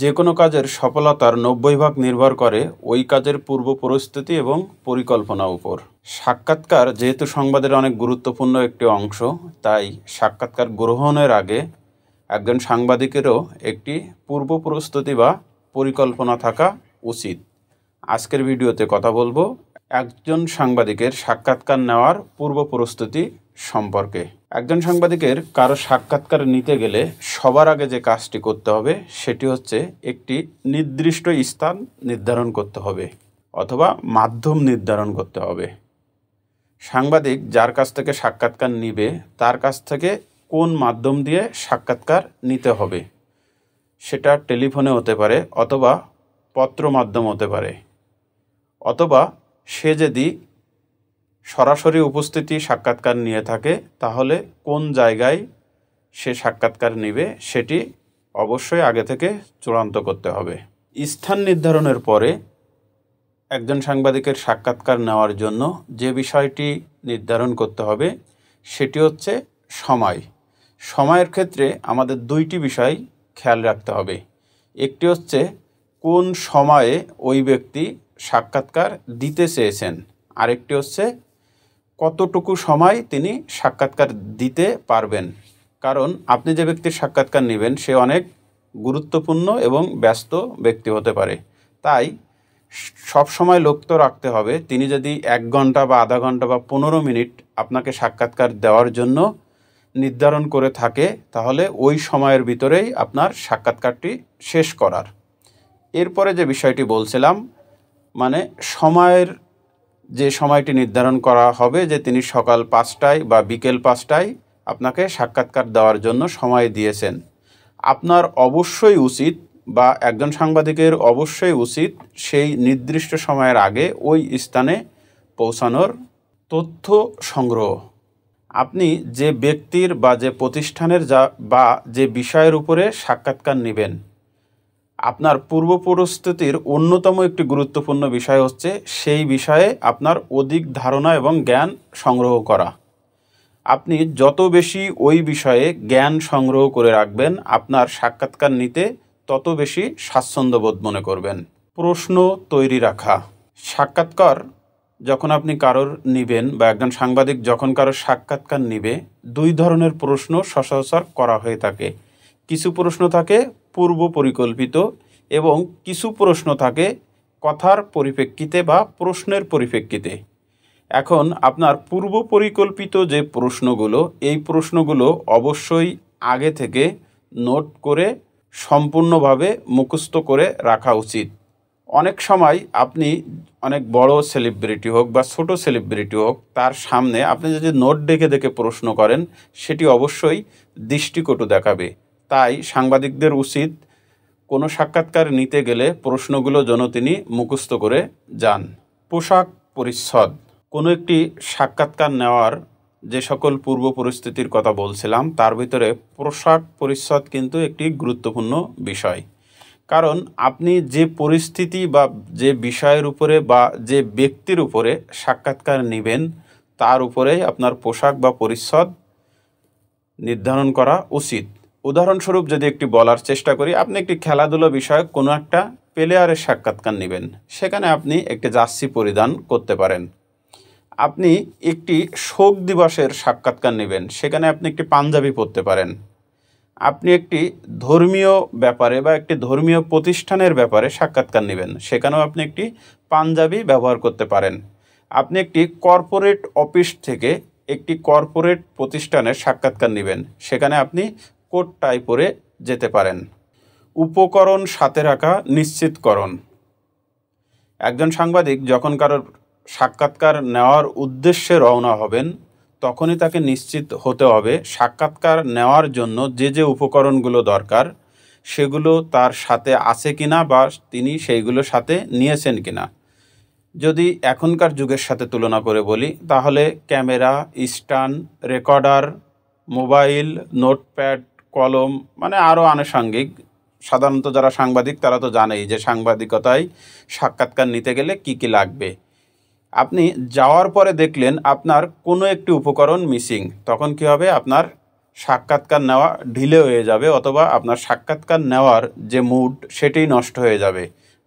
যে কোনো কাজের সফলতার ৯০% নির্ভর করে ওই কাজের পূর্ব প্রস্তুতি এবং পরিকল্পনার উপর। সাক্ষাৎকার যেহেতু সংবাদের অনেক গুরুত্বপূর্ণ একটি অংশ, তাই সাক্ষাৎকার গ্রহণের আগে একজন সাংবাদিকেরও একটি পূর্ব প্রস্তুতি বা পরিকল্পনা থাকা উচিত। আজকের ভিডিওতে কথা বলবো একজন সাংবাদিকের সাক্ষাৎকার নেওয়ার পূর্ব প্রস্তুতি সম্পর্কে। একজন সাংবাদিকের কারো সাক্ষাৎকার নিতে গেলে সবার আগে যে কাজটি করতে হবে সেটি হচ্ছে একটি নির্দিষ্ট স্থান নির্ধারণ করতে হবে অথবা মাধ্যম নির্ধারণ করতে হবে। সাংবাদিক যার কাছ থেকে সাক্ষাৎকার নিবে তার কাছ থেকে কোন মাধ্যম দিয়ে সাক্ষাৎকার নিতে হবে, সেটা টেলিফোনে হতে পারে অথবা পত্র মাধ্যম হতে পারে, অথবা সে যদি সরাসরি উপস্থিতি সাক্ষাৎকার নিয়ে থাকে তাহলে কোন জায়গায় সে সাক্ষাৎকার নেবে সেটি অবশ্যই আগে থেকে চূড়ান্ত করতে হবে। স্থান নির্ধারণের পরে একজন সাংবাদিকের সাক্ষাৎকার নেওয়ার জন্য যে বিষয়টি নির্ধারণ করতে হবে সেটি হচ্ছে সময়। সময়ের ক্ষেত্রে আমাদের দুইটি বিষয় খেয়াল রাখতে হবে। একটি হচ্ছে কোন সময়ে ওই ব্যক্তি সাক্ষাৎকার দিতে চেয়েছেন, আরেকটি হচ্ছে কতটুকু সময় তিনি সাক্ষাৎকার দিতে পারবেন। কারণ আপনি যে ব্যক্তির সাক্ষাৎকার নেবেন সে অনেক গুরুত্বপূর্ণ এবং ব্যস্ত ব্যক্তি হতে পারে, তাই সবসময় লক্ষ্য রাখতে হবে তিনি যদি 1 ঘন্টা বা আধা ঘন্টা বা 15 মিনিট আপনাকে সাক্ষাৎকার দেওয়ার জন্য নির্ধারণ করে থাকে তাহলে ওই সময়ের ভিতরেই আপনার সাক্ষাৎকারটি শেষ করার। এরপরে যে বিষয়টি বলছিলাম, মানে সময়ের যে সময়টি নির্ধারণ করা হবে যে তিনি সকাল 5টায় বা বিকেল 5টায় আপনাকে সাক্ষাৎকার দেওয়ার জন্য সময় দিয়েছেন, আপনার অবশ্যই উচিত বা একজন সাংবাদিকের অবশ্যই উচিত সেই নির্দিষ্ট সময়ের আগে ওই স্থানে পৌঁছানোর তথ্য সংগ্রহ। আপনি যে ব্যক্তির বা যে প্রতিষ্ঠানের বা যে বিষয়ের উপরে সাক্ষাৎকার নেবেন আপনার পূর্ব প্রস্তুতির অন্যতম একটি গুরুত্বপূর্ণ বিষয় হচ্ছে সেই বিষয়ে আপনার অধিক ধারণা এবং জ্ঞান সংগ্রহ করা। আপনি যত বেশি ওই বিষয়ে জ্ঞান সংগ্রহ করে রাখবেন আপনার সাক্ষাৎকার নিতে তত বেশি স্বাচ্ছন্দ্য বোধ মনে করবেন। প্রশ্ন তৈরি রাখা। সাক্ষাৎকার যখন আপনি কারোর নেবেন বা একজন সাংবাদিক যখন কারোর সাক্ষাৎকার নেবে দুই ধরনের প্রশ্ন সচরাচর করা হয়ে থাকে। কিছু প্রশ্ন থাকে পূর্ব পরিকল্পিত এবং কিছু প্রশ্ন থাকে কথার পরিপ্রেক্ষিতে বা প্রশ্নের পরিপ্রেক্ষিতে। এখন আপনার পূর্ব পরিকল্পিত যে প্রশ্নগুলো, এই প্রশ্নগুলো অবশ্যই আগে থেকে নোট করে সম্পূর্ণভাবে মুখস্থ করে রাখা উচিত। অনেক সময় আপনি অনেক বড় সেলিব্রিটি হোক বা ছোট সেলিব্রিটি হোক তার সামনে আপনি যদি নোট দেখে দেখে প্রশ্ন করেন সেটি অবশ্যই দৃষ্টিকটু দেখাবে। তাই সাংবাদিকদের উচিত কোনো সাক্ষাৎকার নিতে গেলে প্রশ্নগুলো যেন তিনি মুখস্থ করে যান। পোশাক পরিচ্ছদ। কোনো একটি সাক্ষাৎকার নেওয়ার যে সকল পূর্ব পরিস্থিতির কথা বলছিলাম তার ভিতরে পোশাক পরিচ্ছদ কিন্তু একটি গুরুত্বপূর্ণ বিষয়। কারণ আপনি যে পরিস্থিতি বা যে বিষয়ের উপরে বা যে ব্যক্তির উপরে সাক্ষাৎকার নেবেন তার উপরেই আপনার পোশাক বা পরিচ্ছদ নির্ধারণ করা উচিত। উদাহরণস্বরূপ যদি একটি বলার চেষ্টা করি, আপনি একটি খেলাধুলা বিষয়ক কোনো একটা প্লেয়ারের সাক্ষাৎকার নেবেন, সেখানে আপনি একটি জার্সি পরিধান করতে পারেন। আপনি একটি শোক দিবসের সাক্ষাৎকার নেবেন, সেখানে আপনি একটি পাঞ্জাবি পরতে পারেন। আপনি একটি ধর্মীয় ব্যাপারে বা একটি ধর্মীয় প্রতিষ্ঠানের ব্যাপারে সাক্ষাৎকার নেবেন, সেখানেও আপনি একটি পাঞ্জাবি ব্যবহার করতে পারেন। আপনি একটি কর্পোরেট অফিস থেকে একটি কর্পোরেট প্রতিষ্ঠানের সাক্ষাৎকার নেবেন, সেখানে আপনি কোট টাই পরে যেতে পারেন। উপকরণ সাথে রাখা নিশ্চিতকরণ। একজন সাংবাদিক যখন কারোর সাক্ষাৎকার নেওয়ার উদ্দেশ্যে রওনা হবেন তখনই তাকে নিশ্চিত হতে হবে সাক্ষাৎকার নেওয়ার জন্য যে যে উপকরণগুলো দরকার সেগুলো তার সাথে আছে কিনা বা তিনি সেইগুলো সাথে নিয়েছেন কিনা। যদি এখনকার যুগের সাথে তুলনা করে বলি তাহলে camera, stand, recorder, mobile, notepad, কলম, মানে আরও আনুষঙ্গিক। সাধারণত যারা সাংবাদিক তারা তো জানেই যে সাংবাদিকতায় সাক্ষাৎকার নিতে গেলে কি কি লাগবে। আপনি যাওয়ার পরে দেখলেন আপনার কোনো একটি উপকরণ মিসিং, তখন কি হবে, আপনার সাক্ষাৎকার নেওয়া ঢিলে হয়ে যাবে অথবা আপনার সাক্ষাৎকার নেওয়ার যে মুড সেটি নষ্ট হয়ে যাবে।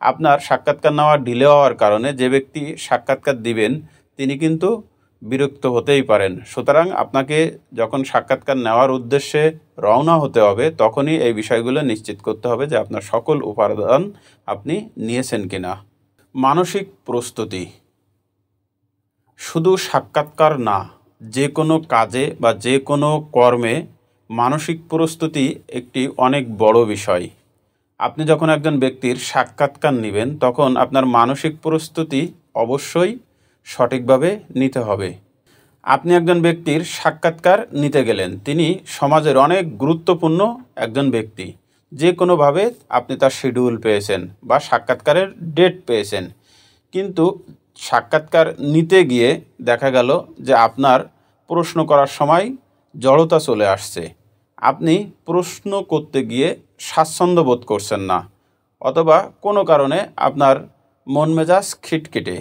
আপনার সাক্ষাৎকার নেওয়া ঢিলে হওয়ার কারণে যে ব্যক্তি সাক্ষাৎকার দিবেন তিনি কিন্তু বিরক্ত হতেই পারেন। সুতরাং আপনাকে যখন সাক্ষাৎকার নেওয়ার উদ্দেশ্যে রওনা হতে হবে তখনই এই বিষয়গুলো নিশ্চিত করতে হবে যে আপনার সকল উপাদান আপনি নিয়েছেন কিনা। মানসিক প্রস্তুতি শুধু সাক্ষাৎকার না, যে কোনো কাজে বা যে কোনো কর্মে মানসিক প্রস্তুতি একটি অনেক বড় বিষয়। আপনি যখন একজন ব্যক্তির সাক্ষাৎকার নেবেন তখন আপনার মানসিক প্রস্তুতি অবশ্যই সঠিকভাবে নিতে হবে। আপনি একজন ব্যক্তির সাক্ষাৎকার নিতে গেলেন, তিনি সমাজের অনেক গুরুত্বপূর্ণ একজন ব্যক্তি। যে কোনোভাবে আপনি তার শিডিউল পেয়েছেন বা সাক্ষাৎকারের ডেট পেয়েছেন, কিন্তু সাক্ষাৎকার নিতে গিয়ে দেখা গেল যে আপনার প্রশ্ন করার সময় জড়তা চলে আসছে, আপনি প্রশ্ন করতে গিয়ে স্বাচ্ছন্দ্য বোধ করছেন না অথবা কোনো কারণে আপনার মন মেজাজ খিটখিটে।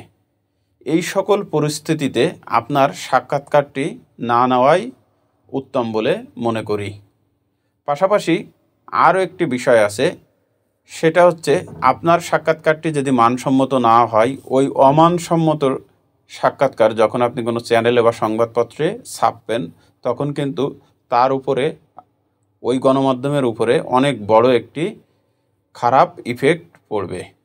এই সকল পরিস্থিতিতে আপনার সাক্ষাৎকারটি না নেওয়াই উত্তম বলে মনে করি। পাশাপাশি আরও একটি বিষয় আছে, সেটা হচ্ছে আপনার সাক্ষাৎকারটি যদি মানসম্মত না হয়, ওই অমানসম্মত সাক্ষাৎকার যখন আপনি কোনো চ্যানেলে বা সংবাদপত্রে ছাপবেন তখন কিন্তু তার উপরে ওই গণমাধ্যমের উপরে অনেক বড় একটি খারাপ ইফেক্ট পড়বে।